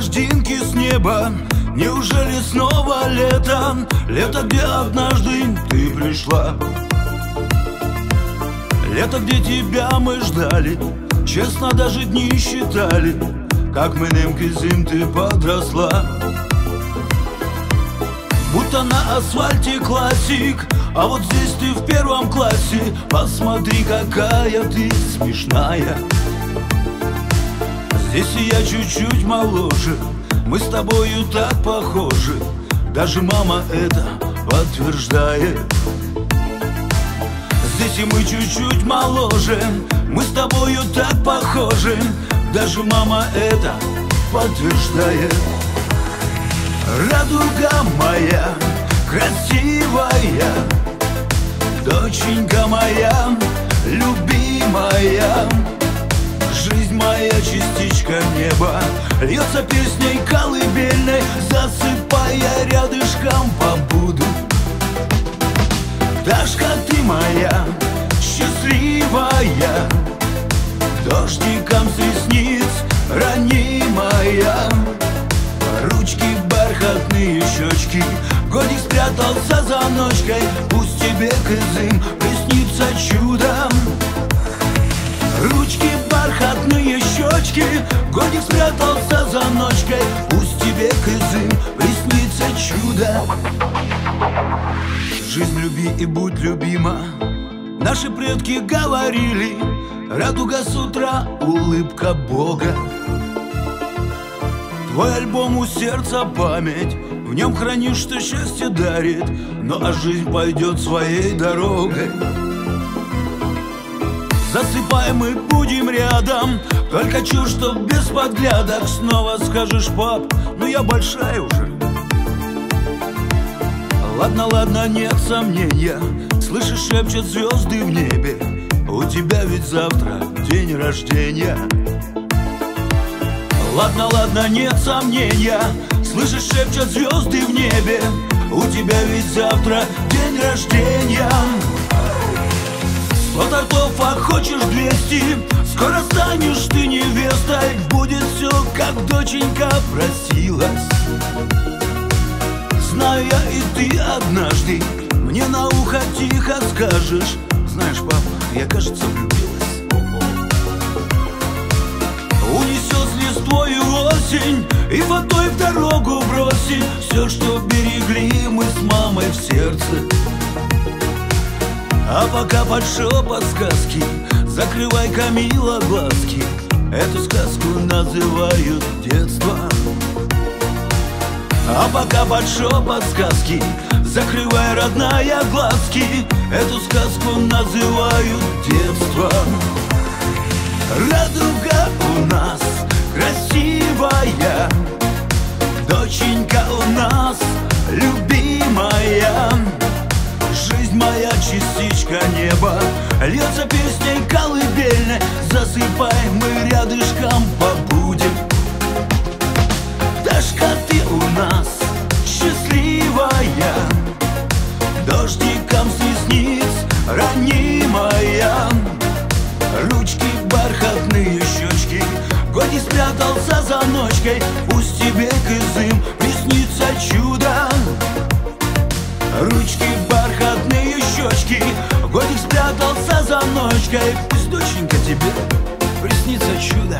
дождинки с неба. Неужели снова лето? Лето, где однажды ты пришла. Лето, где тебя мы ждали, честно даже дни считали, как мы немки зим ты подросла. Будто на асфальте классик, а вот здесь ты в первом классе. Посмотри, какая ты смешная. Здесь и я чуть-чуть моложе, мы с тобою так похожи, даже мама это подтверждает. Здесь и мы чуть-чуть моложе, мы с тобою так похожи, даже мама это подтверждает. Радуга моя, красивая, доченька моя, любимая, жизнь моя, частичка неба, льется песней колыбельной, засыпая рядышком побуду. Дашка, ты моя, счастливая, дождиком с ресниц ранимая, ручки бархатные, щечки, годик спрятался за ночкой, пусть тебе кызым приснится чудом. Ручки бархатные, щечки, годик спрятался за ночкой, пусть тебе кызым приснится чудо. Жизнь люби и будь любима, наши предки говорили, радуга с утра, улыбка Бога. Твой альбом у сердца память, в нем хранишь, что счастье дарит, ну а жизнь пойдет своей дорогой. Засыпай, мы будем рядом, только чушь, чтоб без подглядок. Снова скажешь, пап, ну я большая уже. Ладно, ладно, нет сомнения, слышишь, шепчет звезды в небе, у тебя ведь завтра день рождения. Ладно, ладно, нет сомнения, слышишь, шепчет звезды в небе, у тебя ведь завтра день рождения. 100 тортов, а хочешь 200, скоро станешь ты невестой, будет все, как доченька просилась. Знаю я, и ты однажды мне на ухо тихо скажешь: знаешь, пап, я, кажется, влюбилась. Унесет листвою осень и водой в дорогу бросит все, что берегли мы с мамой в сердце. А пока под шепот сказки закрывай, Камила, глазки. Эту сказку называют детство. А пока под шепот сказки закрывай, родная, глазки. Эту сказку называют детство. Радуга у нас красивая, доченька у нас любимая, жизнь моя, частичка неба, льется песней колыбельной, засыпай, мы рядышком побудем. Дашка, ты у нас счастливая, дождиком с ресниц ранимая, ручки бархатные, щечки, годик спрятался за ночкой, пусть тебе кызым приснится чудо. Ручки бархатные, щечки, годик спрятался за ночкой, пусть, доченька, тебе приснится чудо.